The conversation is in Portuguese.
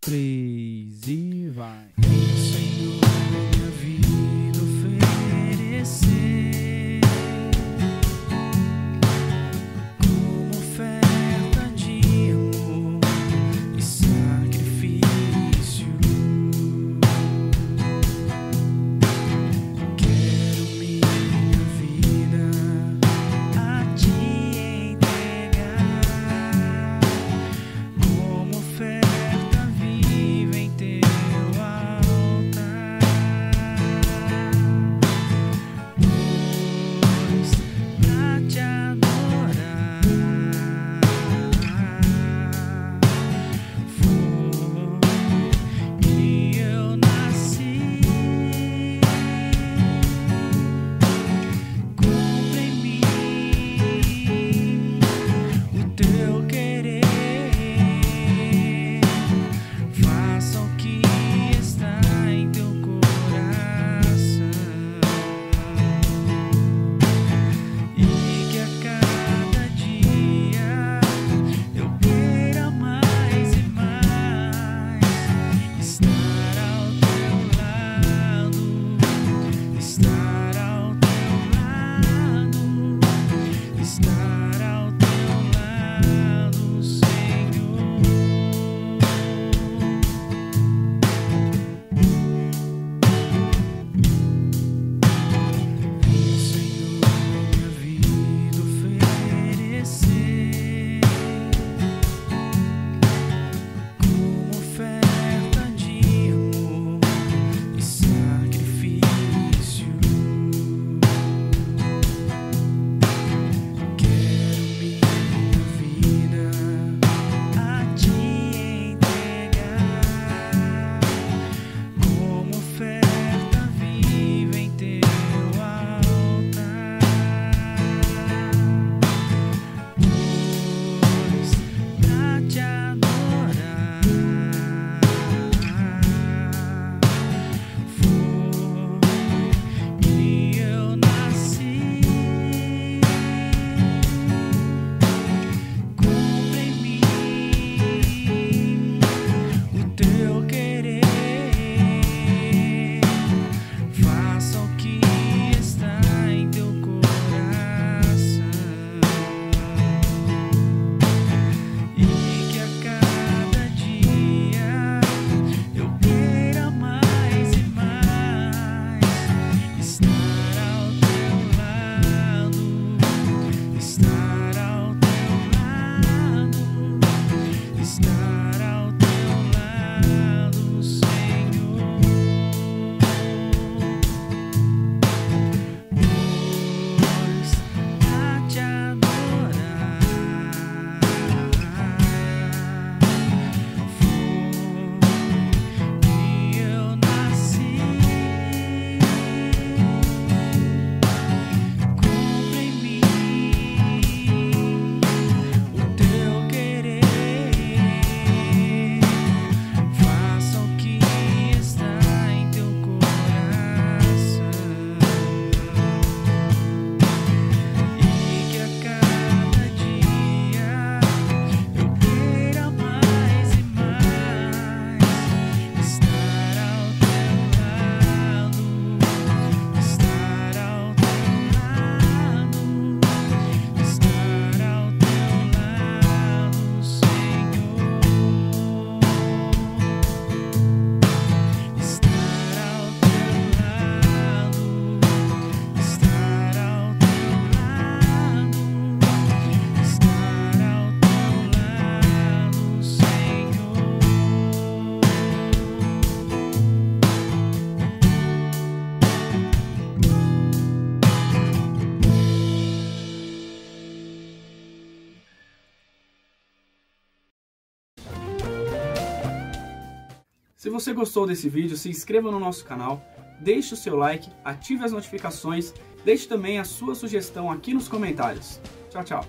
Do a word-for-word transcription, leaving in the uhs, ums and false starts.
três e vai. Senhor, minha vida oferecer como oferta de amor e sacrifício. Quero minha vida a te entregar como oferta. Se você gostou desse vídeo, se inscreva no nosso canal, deixe o seu like, ative as notificações, deixe também a sua sugestão aqui nos comentários. Tchau, tchau!